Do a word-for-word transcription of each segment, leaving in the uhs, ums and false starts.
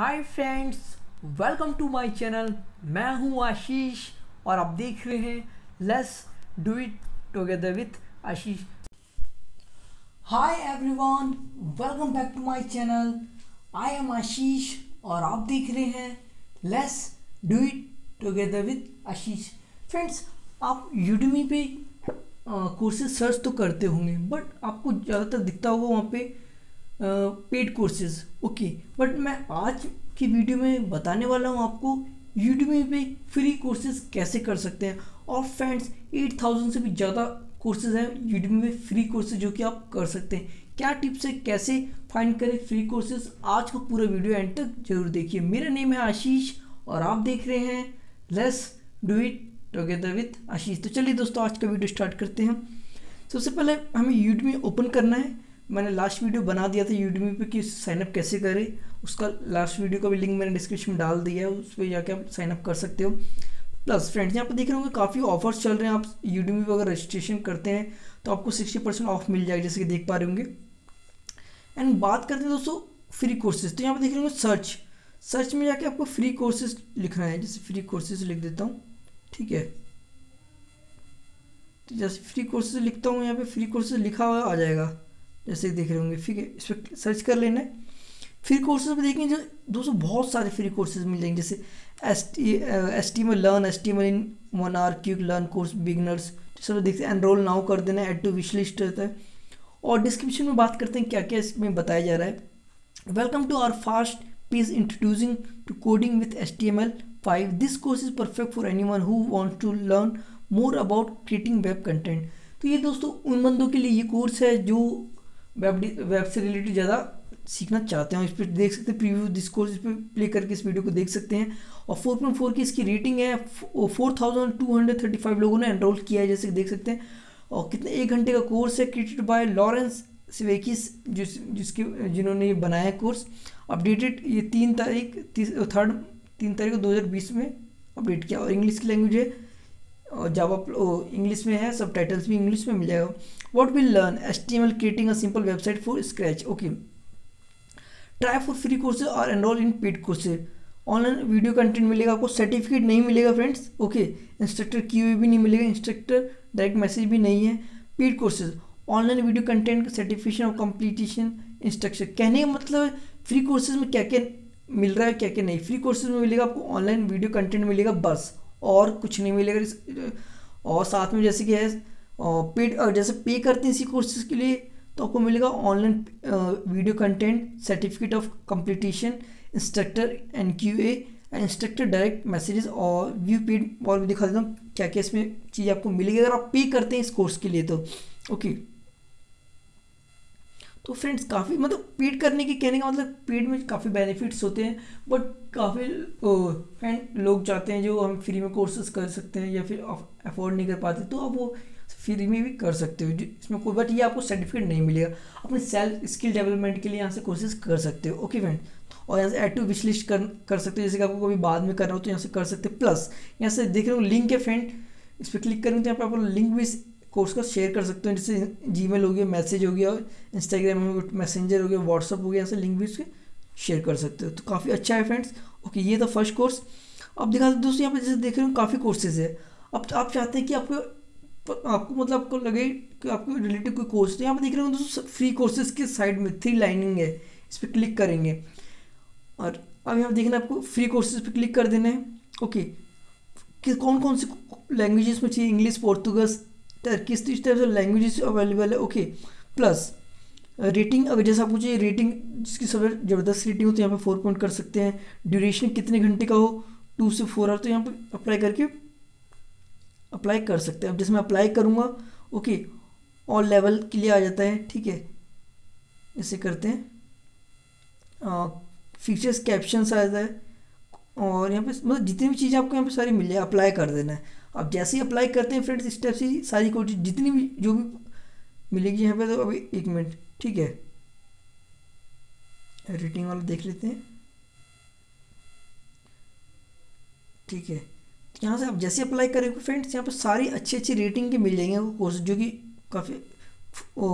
Hi friends, welcome to my channel. मैं हूं आशीष और आप देख रहे हैं let's do it together with Ashish. Hi everyone, welcome back to my channel. I am Ashish और आप देख रहे हैं let's do it together with Ashish. Friends, आप यूडमी पे कोर्सेज सर्च तो करते होंगे बट आपको ज़्यादातर दिखता होगा वहाँ पे पेड कोर्सेज, ओके। बट मैं आज की वीडियो में बताने वाला हूँ आपको यूडमी पे फ्री कोर्सेज कैसे कर सकते हैं। और फ्रेंड्स, एट थाउजेंड से भी ज़्यादा कोर्सेज हैं यूडमी पे फ्री कोर्सेज जो कि आप कर सकते हैं। क्या टिप्स है, कैसे फाइंड करें फ्री कोर्सेज, आज का पूरा वीडियो एंड तक जरूर देखिए। मेरा नेम है आशीष और आप देख रहे हैं let's do it together with Ashish. तो चलिए दोस्तों, आज का वीडियो स्टार्ट करते हैं। सबसे पहले हमें यूडमी ओपन करना है। मैंने लास्ट वीडियो बना दिया था यूडमी पे कि साइनअप कैसे करें, उसका लास्ट वीडियो का भी लिंक मैंने डिस्क्रिप्शन में डाल दिया है, उस पर जाके आप साइनअप कर सकते हो। प्लस फ्रेंड्स, यहाँ पर देख रहे होंगे काफ़ी ऑफर्स चल रहे हैं। आप यूडमी पे अगर रजिस्ट्रेशन करते हैं तो आपको सिक्सटी परसेंट ऑफ मिल जाएगा, जैसे कि देख पा रहे होंगे। एंड बात करते हैं दोस्तों फ्री कोर्सेज, तो यहाँ पर देख रहे होंगे सर्च सर्च में जाके आपको फ्री कोर्सेज लिखना है। जैसे फ्री कोर्सेज लिख देता हूँ, ठीक है। तो जैसे फ्री कोर्सेज लिखता हूँ, यहाँ पर फ्री कोर्सेज लिखा हुआ आ जाएगा, जैसे देख रहे होंगे। ठीक है, इस पर सर्च कर लेना है। फ्री कोर्सेज में देखेंगे जो दोस्तों बहुत सारे फ्री कोर्सेज मिल जाएंगे, जैसे एस टी एस टी में लर्न, एस टी में इन मोनार्क्यू लर्न कोर्स, बिगनर्स, चलो देखते हैं। एनरोल नाउ कर देना, ऐड टू विश लिस्ट रहता है। और डिस्क्रिप्शन में बात करते हैं क्या क्या इसमें बताया जा रहा है। Welcome to our fast page introducing to coding with H T M L five. This course is perfect for anyone who want to learn more about creating web content. तो ये दोस्तों उन बंदों के लिए ये कोर्स है जो वेब वेब से रिलेटेड ज़्यादा सीखना चाहते हैं। इस पर देख सकते हैं प्रीव्यू, दिस कोर्स इस पर प्ले करके इस वीडियो को देख सकते हैं। और फोर पॉइंट फोर की इसकी रेटिंग है, four thousand two hundred thirty five लोगों ने एनरोल किया है, जैसे कि देख सकते हैं। और कितने एक घंटे का कोर्स है, क्रिएटेड बाय लॉरेंस स्वेकिस जिस जिसके जिन्होंने ये बनाया कोर्स। अपडेटेड ये तीन तारीख थर्ड तीन तारीख को दो हज़ार बीस में अपडेट किया। और इंग्लिश की लैंग्वेज है और जावा इंग्लिश में है, सब टाइटल्स भी इंग्लिश में मिल जाएगा। What will learn H T M L creating a simple website for scratch, okay. Try for free courses और enrol in paid courses. Online video content मिलेगा आपको, सर्टिफिकेट नहीं मिलेगा फ्रेंड्स, ओके। इंस्ट्रक्टर क्यूए भी नहीं मिलेगा, इंस्ट्रक्टर डायरेक्ट मैसेज भी नहीं है। Paid courses online video content का सर्टिफिकेशन और कम्प्लीटेशन इंस्ट्रक्शन। कहने का मतलब फ्री कोर्सेज में क्या क्या मिल रहा है, क्या क्या नहीं। फ्री कोर्सेज में मिलेगा आपको ऑनलाइन वीडियो कंटेंट मिलेगा बस, और कुछ नहीं मिलेगा। और साथ में जैसे कि है पेड, और जैसे पे करते हैं इसी कोर्सेज के लिए तो आपको मिलेगा online video content, certificate of completion, instructor and Q A, instructor direct messages और व्यू पेड। और भी दिखा देता हूँ क्या क्या इसमें चीज़ आपको मिलेगी अगर आप पे करते हैं इस कोर्स के लिए तो, ओके। तो फ्रेंड्स काफ़ी मतलब पेड करने के कहने का मतलब पेड में काफ़ी बेनिफिट्स होते हैं, बट काफ़ी फ्रेंड लोग चाहते हैं जो हम फ्री में कोर्सेज कर सकते हैं या फिर अफोर्ड नहीं कर पाते, तो आप वो फ्री में भी कर सकते हो इसमें कोई। बट ये आपको सर्टिफिकेट नहीं मिलेगा, अपने सेल्फ स्किल डेवलपमेंट के लिए यहाँ से कोर्सेज कर सकते हो, ओके फ्रेंड। और यहाँ से ऐड टू विश लिस्ट कर कर सकते हो, जैसे कि आपको कभी बाद में करना हो तो यहाँ से कर सकते हो। प्लस यहाँ से देख रहे हो लिंक है फ्रेंड, इस पर क्लिक करेंगे तो यहाँ पर आप लिंक भी कोर्स का शेयर कर सकते हो, जैसे जीमेल हो गया, मैसेज हो गया, इंस्टाग्राम हो गया, मैसेंजर हो गया, व्हाट्सअप हो गया, ऐसे लिंक भी उसके शेयर कर सकते हो। तो काफ़ी अच्छा है फ्रेंड्स, ओके। ये था फर्स्ट कोर्स। अब दिखा दोस्तों यहाँ पे जैसे देख रहे हो काफ़ी कोर्सेज है। अब आप चाहते हैं कि आपको आपको मतलब आपको लगे कि आपको रिलेटेड कोई कोर्स है, यहाँ पर देख रहे हो दोस्तों फ्री कोर्सेज के साइड में थ्री लाइनिंग है, इस पर क्लिक करेंगे और अब यहाँ देखना आपको फ्री कोर्सेज पर क्लिक कर देना है, ओके। कि कौन कौन सी लैंग्वेजेस में चाहिए, इंग्लिश, पोर्तुगस, किस किस टाइप से लैंग्वेजेस अवेलेबल है, ओके। प्लस रेटिंग, अगर जैसा आपको चाहिए रेटिंग जिसकी सबसे ज़बरदस्त रेटिंग हो तो यहाँ पे फोर पॉइंट कर सकते हैं। ड्यूरेशन कितने घंटे का हो, टू से फोर आवर, तो यहाँ पे अप्लाई करके अप्लाई कर सकते हैं। अब जैसे मैं अप्लाई करूँगा, ओके, और लेवल के लिए आ जाता है, ठीक है। ऐसे करते हैं फीचर्स, कैप्शंस आ जाता है और यहाँ पे मतलब जितनी भी चीज़ें आपको यहाँ पे सारी मिल जाए, अप्लाई कर देना है। अब जैसे ही अप्लाई करते हैं फ्रेंड्स, इस टाइप से सारी कोर्स जितनी भी जो भी मिलेगी यहाँ पे। तो अभी एक मिनट, ठीक है, रेटिंग वाला देख लेते हैं, ठीक है। तो यहाँ से आप जैसे अप्लाई करेंगे फ्रेंड्स, यहाँ पर सारी अच्छी अच्छी रेटिंग के मिल जाएंगे आपको कोर्स, जो कि काफ़ी ओ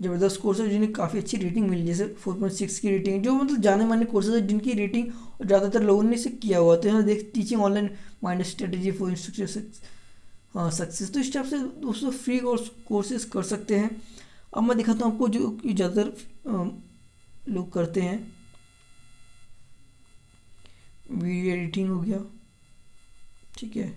ज़बरदस्त कोर्स है जिन्हें काफ़ी अच्छी रेटिंग मिली, जैसे फोर पॉइंट सिक्स की रेटिंग, जो मतलब जाने माने कोर्सेज है जिनकी रेटिंग ज़्यादातर लोगों ने इसे किया हुआ। तो यहाँ देख teaching online mind strategy for instructor success. तो इस टाइप से दोस्तों फ्री कोर्स कोर्सेज कर सकते हैं। अब मैं दिखाता हूँ आपको जो ज़्यादातर लोग करते हैं, वीडियो एडिटिंग हो गया, ठीक है,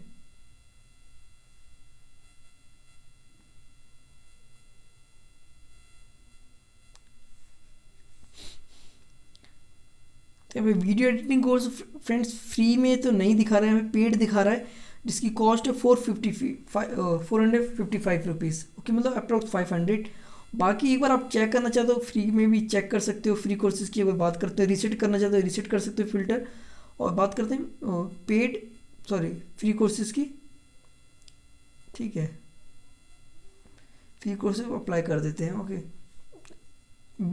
video editing course friends free में तो नहीं दिखा रहा है, हमें पेड दिखा रहा है जिसकी कॉस्ट है four fifty four hundred fifty five rupees, okay, मतलब अप्रॉक्स फाइव हंड्रेड। बाकी एक बार आप चेक करना चाहते हो फ्री में भी चेक कर सकते हो, फ्री कोर्सेज की अगर बात करते हो, रीसेट करना चाहते हो रीसेट कर सकते हो फिल्टर। और बात करते हैं पेड सॉरी फ्री कोर्सेज की, ठीक है, फ्री कोर्सेज अप्लाई कर देते हैं, ओके।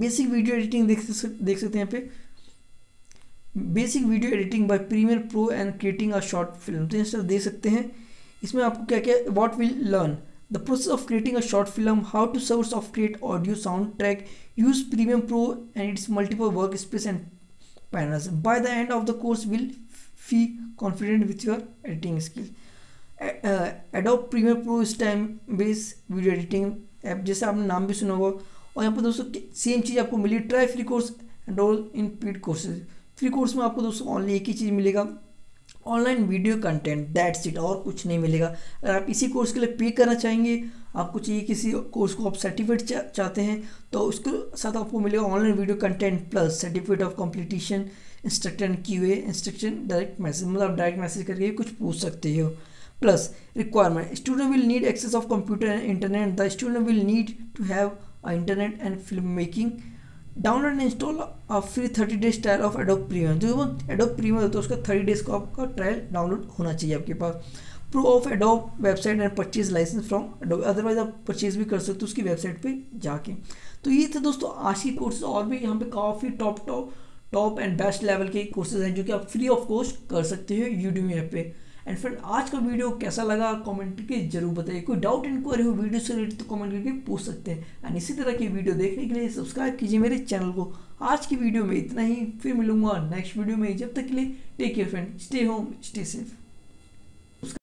बेसिक वीडियो एडिटिंग देख देख सकते हैं यहाँ पे, basic video editing by Premiere Pro and creating a short film. तो यहाँ देख सकते हैं इसमें आपको क्या क्या, what will learn the process of creating a short film, how to source of create audio sound track, use Premiere Pro and its multiple work space and panels, by the end of the course will feel confident with your editing skill. Adobe Premiere Pro इस time base video editing app, जैसे आपने नाम भी सुना होगा। और यहाँ पर दोस्तों सेम चीज़ आपको मिली, try free course enrol in paid courses. Free course में आपको दोस्तों ऑनली एक ही चीज़ मिलेगा, online video content, that's it, और कुछ नहीं मिलेगा। अगर आप इसी कोर्स के लिए पे करना चाहेंगे, आपको चाहिए किसी कोर्स को आप सर्टिफिकेट चा, चाहते हैं, तो उसके साथ आपको मिलेगा online video content plus certificate of completion, instructor and Q A, instruction direct message, मतलब आप डायरेक्ट मैसेज करके कुछ पूछ सकते हो। Plus requirement, student will need access of computer and internet, the student will need to have a internet and film making, download and install a free thirty days trial of Adobe Premiere. जो Adobe Premiere होता है उसका thirty days का आपका trial download होना चाहिए आपके पास। Proof of Adobe website and purchase licence from Adobe, otherwise आप परचेज भी कर सकते हो उसकी वेबसाइट पे जाके। तो ये थे दोस्तों आज के कोर्सेज, और भी यहाँ पे काफ़ी top top top and best level के कोर्सेज हैं जो कि आप फ्री ऑफ कॉस्ट कर सकते हो यूडेमी ऐप पे। एंड फ्रेंड आज का वीडियो कैसा लगा कमेंट करके जरूर बताइए, कोई डाउट इंक्वायरी हो वीडियो से रिलेटेड तो कमेंट करके पूछ सकते हैं। एंड इसी तरह की वीडियो देखने के लिए सब्सक्राइब कीजिए मेरे चैनल को। आज की वीडियो में इतना ही, फिर मिलूंगा नेक्स्ट वीडियो में, जब तक के लिए take care friend, stay home, stay safe.